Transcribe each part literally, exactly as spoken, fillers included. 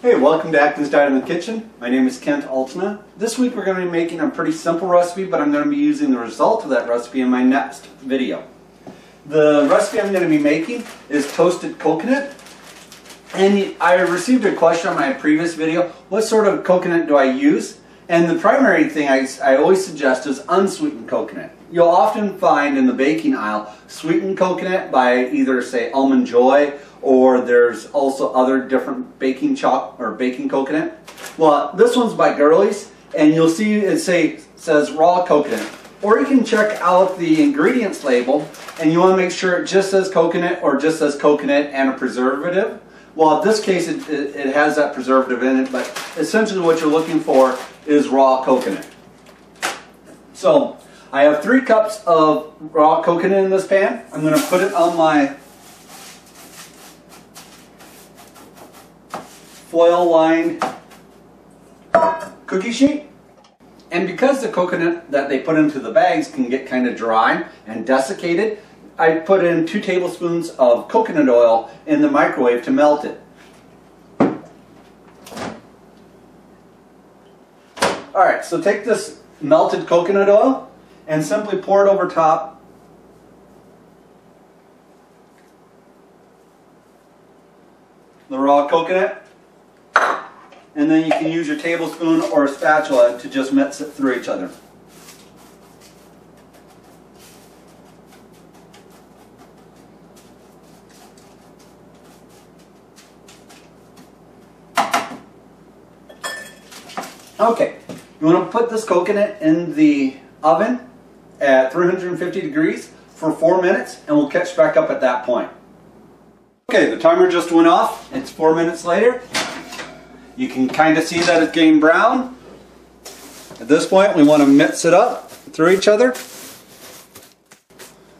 Hey, welcome to Atkins Diet in the Kitchen. My name is Kent Altena. This week we're going to be making a pretty simple recipe, but I'm going to be using the result of that recipe in my next video. The recipe I'm going to be making is toasted coconut. And I received a question on my previous video, what sort of coconut do I use? And the primary thing I, I always suggest is unsweetened coconut. You'll often find in the baking aisle sweetened coconut by either, say, Almond Joy, or there's also other different baking choc or baking coconut. Well, this one's by Girlies, and you'll see it say says raw coconut. Or you can check out the ingredients label, and you want to make sure it just says coconut or just says coconut and a preservative. Well, in this case, it, it, it has that preservative in it, but essentially what you're looking for is raw coconut. So I have three cups of raw coconut in this pan. I'm going to put it on my foil-lined cookie sheet. And because the coconut that they put into the bags can get kind of dry and desiccated, I put in two tablespoons of coconut oil in the microwave to melt it. Alright, so take this melted coconut oil and simply pour it over top the raw coconut. And then you can use your tablespoon or a spatula to just mix it through each other. Okay, you want to put this coconut in the oven at three hundred fifty degrees for four minutes, and we'll catch back up at that point. Okay, the timer just went off. It's four minutes later. You can kind of see that it's getting brown. At this point, we want to mix it up through each other.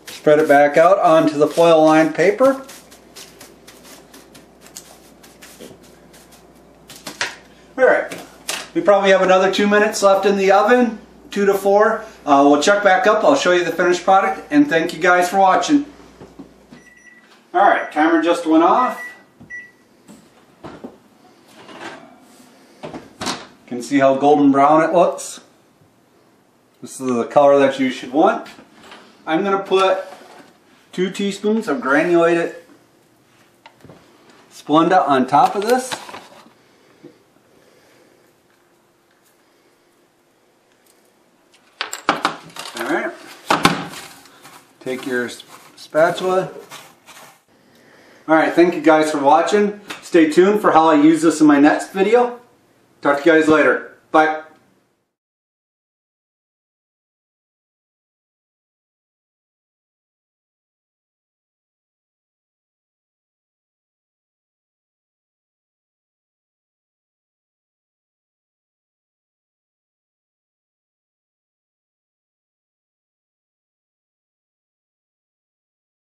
Spread it back out onto the foil-lined paper. All right, we probably have another two minutes left in the oven, two to four. Uh, we'll check back up, I'll show you the finished product, and thank you guys for watching. All right, timer just went off. You can see how golden brown it looks. This is the color that you should want. I'm going to put two teaspoons of granulated Splenda on top of this. Alright. Take your spatula. Alright, thank you guys for watching. Stay tuned for how I use this in my next video. Talk to you guys later. Bye.